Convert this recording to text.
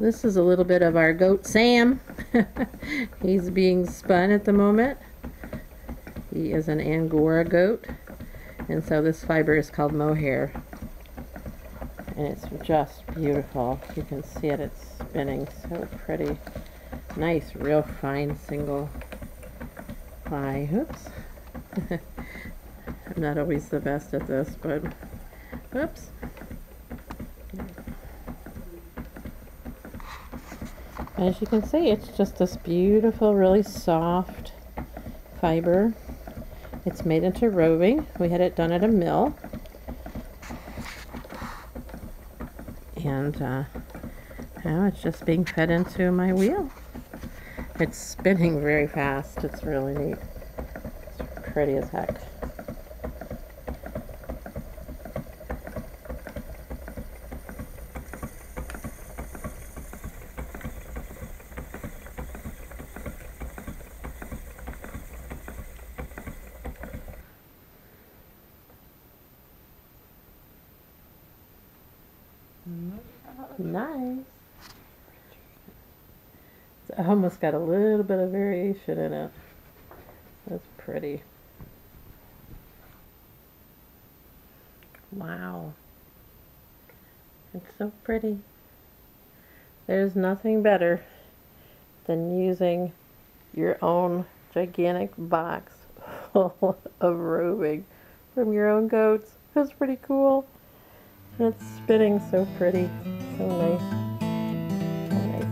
This is a little bit of our goat Sam. He's being spun at the moment. He is an Angora goat, and so this fiber is called mohair, and it's just beautiful. You can see it, it's spinning so pretty. Nice, real fine single ply. Oops. I'm not always the best at this, but oops. As you can see, it's just this beautiful, really soft fiber. It's made into roving. We had it done at a mill. And now it's just being fed into my wheel. It's spinning very fast. It's really neat. It's pretty as heck. Nice. It's almost got a little bit of variation in it. That's pretty. Wow. It's so pretty. There's nothing better than using your own gigantic box full of roving from your own goats. That's pretty cool. And it's spinning so pretty. So nice.